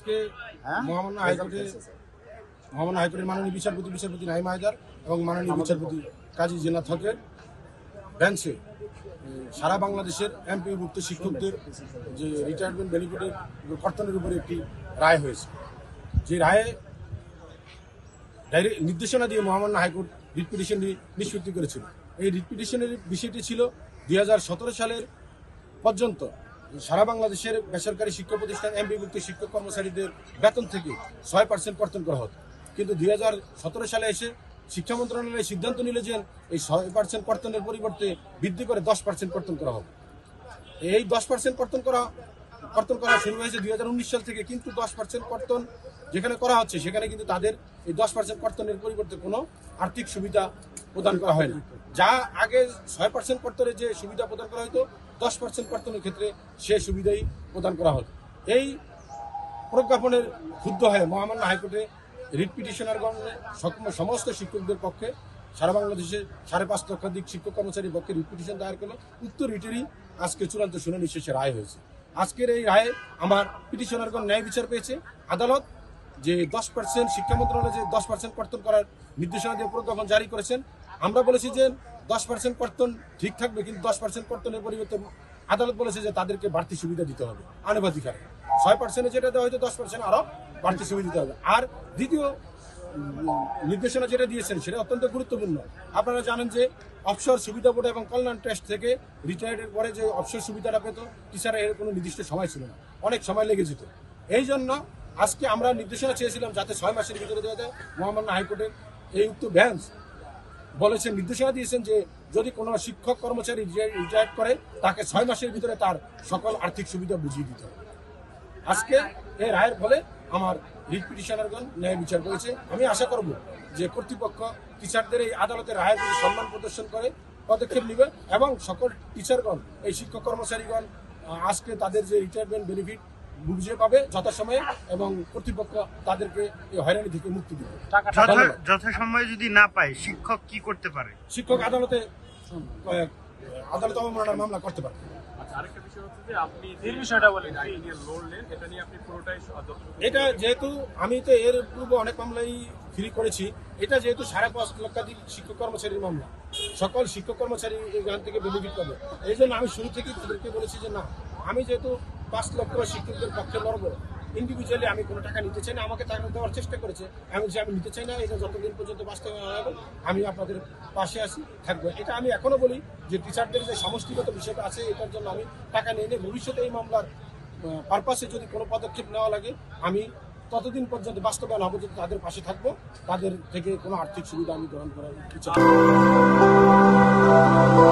আজকে মাওলানা হাইকুটের মাননীয় বিচারপতি রায়মহাদর এবং মাননীয় বিচারপতি কাজী জেনা ঠাকুর ড্যানসি সারা বাংলাদেশের এমপিওভুক্ত শিক্ষকদের যে রিটায়ারমেন্ট বেনিফিটের কর্তনের উপরে একটি রায় হয়েছে। যে রায়ে নির্দেশনা দিয়ে মহামান্য হাইকোর্ট রিট পিটিশনটি নিষ্পত্তি করেছিল। এই রিট পিটিশনের বিষয়টি ছিল 2017 সালের পর্যন্ত সারা বাংলাদেশের বেসরকারি শিক্ষা প্রতিষ্ঠান এমপিভুক্ত শিক্ষক কর্মচারীদের বেতন থেকে 6% কর্তন করা হতো, কিন্তু 2017 সালে এসে শিক্ষা মন্ত্রণালয় সিদ্ধান্ত নিল যে এই 6% কর্তনের পরিবর্তে বৃদ্ধি করে 10% কর্তন করা হবে। এই 10% কর্তন করা শুরু হয়েছে 2019 সাল থেকে, কিন্তু 10% কর্তন যেখানে করা হচ্ছে সেখানে কিন্তু তাদের এই 10% কর্তনের পরিবর্তে কোনো আর্থিক সুবিধা প্রদান করা হয় না। যা আগে 6% কর্তনের যে সুবিধা প্রদান করা হতো, 10% কর্তনের ক্ষেত্রে সে সুবিধাই প্রদান করা হতো। এই প্রজ্ঞাপনের ক্ষুব্ধ হয়ে মহামান্য হাইকোর্টে রিট পিটিশনারগণে সমস্ত শিক্ষকদের পক্ষে সারা বাংলাদেশের 5.5 লক্ষাধিক শিক্ষক কর্মচারীর পক্ষে রিট পিটিশন দায়ের করলো। উক্ত রিটেরই আজকে চূড়ান্ত শুনানি শেষে রায় হয়েছে। আজকের এই রায়ে আমার পিটিশনারগণ ন্যায় বিচার পেয়েছে। আদালত যে 10% শিক্ষা মন্ত্রণালয় যে 10% কর্তন করার নির্দেশনা দিয়ে প্রজ্ঞাপন জারি করেছেন, আমরা বলেছি যে 10% কর্তন ঠিক থাকবে, কিন্তু 10% কর্তনের পরিবর্তে আদালত বলেছে যে তাদেরকে বাড়তি সুবিধা দিতে হবে আনুপাতিকার। 6% যেটা দেওয়া হয়তো 10% আরও বাড়তি সুবিধা দিতে হবে। আর দ্বিতীয় নির্দেশনা যেটা দিয়েছেন সেটা অত্যন্ত গুরুত্বপূর্ণ। আপনারা জানেন যে অবসর সুবিধা বোর্ড এবং কল্যাণ টেস্ট থেকে রিটায়ার্ডের পরে যে অবসর সুবিধাটা পেত টিচাররা, এর কোনো নির্দিষ্ট সময় ছিল না, অনেক সময় লেগে যেত। এই জন্য আজকে আমরা নির্দেশনা চেয়েছিলাম যাতে 6 মাসের ভিতরে দেওয়া যায়। মহামান্য হাইকোর্টের এই উক্ত বেঞ্চ বলেছেন, নির্দেশনা দিয়েছেন যে যদি কোনো শিক্ষক কর্মচারী রিটায়ার করে তাকে 6 মাসের ভিতরে তার সকল আর্থিক সুবিধা বুঝিয়ে দিতে হবে। আজকে এই রায়ের ফলে আমার রিট পিটিশনারগণ ন্যায় বিচার পেয়েছে। আমি আশা করব যে কর্তৃপক্ষ টিচারদের এই আদালতের রায়ের প্রতি সম্মান প্রদর্শন করে পদক্ষেপ নেবে এবং সকল টিচারগণ এই শিক্ষক কর্মচারীগণ আজকে তাদের যে রিটায়ারমেন্ট বেনিফিট বুঝে পাবে যথাসময়ে এবং কর্তৃপক্ষ তাদেরকে এই হয়রানি থেকে মুক্তি দেবে। যথাসময়ে যদি না পায় শিক্ষক কি করতে পারে? শিক্ষক আদালতে অবমাননার মামলা করতে পারে। আরেকটা বিষয় হচ্ছে যে আপনি এই বিষয়টা বলেন আইনের লড়লেন, এটা নিয়ে আপনি পুরোটাই এটা যেহেতু আমি তো এর পূর্বে অনেক মামলাই ফ্রি করেছি, এটা যেহেতু 5.5 লক্ষাধিক শিক্ষক কর্মচারীর মামলা, সকল শিক্ষক কর্মচারী এখান থেকে বেনিফিট পাবে। এই জন্য আমি শুরু থেকেই তাদেরকে বলেছি যে না, আমি যেহেতু 5 লক্ষ শিক্ষকদের পক্ষে লড়ব, ইন্ডিভিজুয়ালি আমি কোনো টাকা নিতে চাই না। আমাকে টাকা দেওয়ার চেষ্টা করেছে, আমি যে আমি নিতে চাই না, এটা যতদিন পর্যন্ত বাস্তবায়ন হবে আমি আপনাদের পাশে থাকবো। এটা আমি এখনো বলি যে টিচারদের যে সমষ্টিগত বিষয়টা আছে এটার জন্য আমি টাকা নিয়ে নিয়ে ভবিষ্যতে এই মামলার পারপাসে যদি কোনো পদক্ষেপ নেওয়া লাগে আমি ততদিন পর্যন্ত বাস্তবায়ন হবে যদি তাদের পাশে থাকবো, তাদের থেকে কোনো আর্থিক সুবিধা আমি গ্রহণ করার ইচ্ছা।